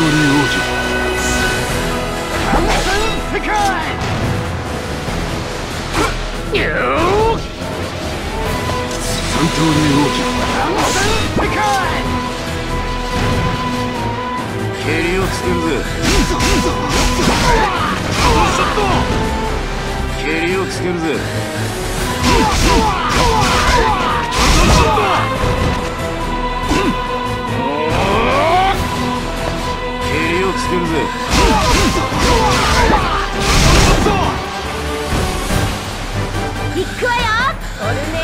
オルネ